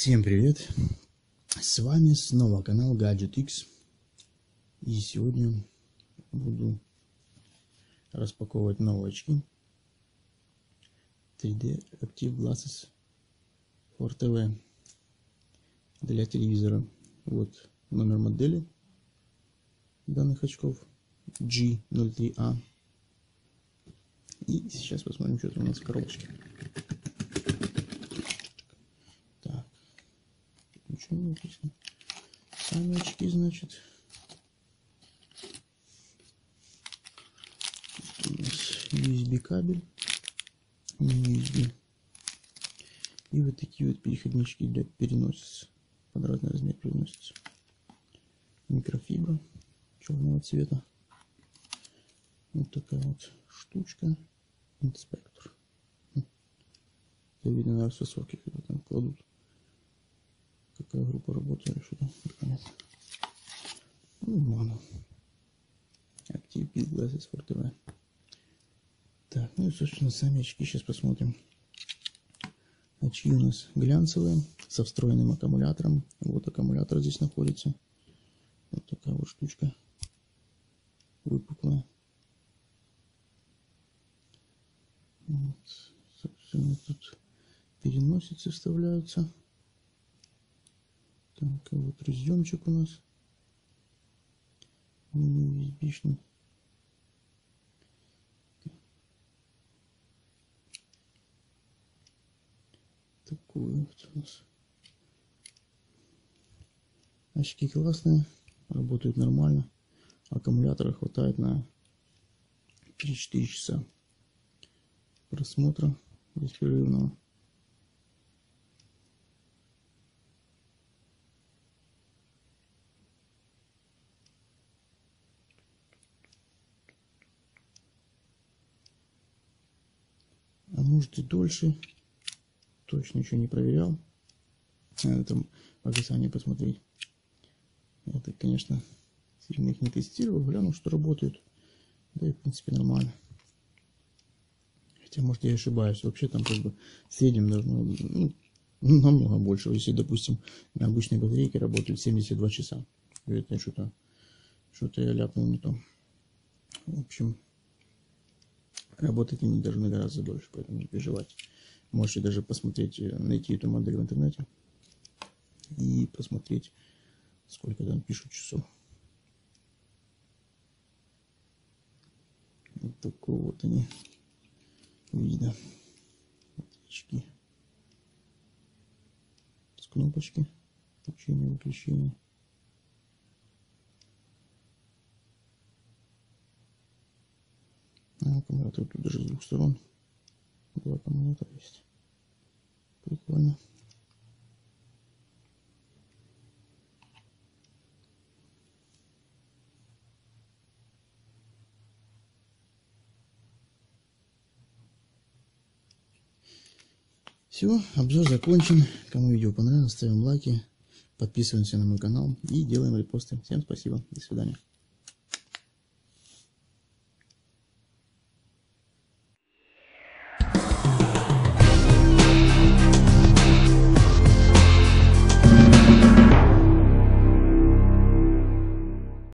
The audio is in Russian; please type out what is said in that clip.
Всем привет! С вами снова канал Gadget X. И сегодня буду распаковывать новые очки 3D Active Glasses for TV для телевизора. Вот номер модели данных очков G03A. И сейчас посмотрим, что там у нас в коробочке. Сами очки, значит, у нас USB кабель, не USB, и вот такие вот переходнички для переносицы, под разный размер переносится, микрофибра черного цвета, вот такая вот штучка, инспектор, это видно, наверное, с высоки, когда там кладут. Какая группа работает, что-то непонятно. Ну, мана. Active Glasses for TV. Так, ну и, собственно, сами очки сейчас посмотрим. Очки у нас глянцевые, со встроенным аккумулятором. Вот аккумулятор здесь находится. Вот такая вот штучка. Выпуклая. Вот. Собственно, тут переносицы вставляются. Так, вот разъемчик у нас USB-шный. Такой вот у нас. Очки классные, работают нормально. Аккумулятора хватает на 3-4 часа просмотра беспрерывного. А может и дольше, точно еще не проверял, надо там в описании посмотреть. Я так, конечно, сильно их не тестировал, глянул, что работают, да и в принципе нормально. Хотя, может, я ошибаюсь, вообще там как бы в среднем должно, ну, намного больше, если, допустим, на обычной батарейке работают 72 часа. Вероятно, что-то я ляпнул не то. В общем... Работать они должны гораздо дольше, поэтому не переживайте. Можете даже посмотреть, найти эту модель в интернете и посмотреть, сколько там пишут часов. Вот такого вот они вида. Вот очки. С кнопочки. Включение, выключение. Аккумулятор тут даже с двух сторон. Два аккумулятора есть. Прикольно. Все, обзор закончен. Кому видео понравилось, ставим лайки, подписываемся на мой канал и делаем репосты. Всем спасибо. До свидания.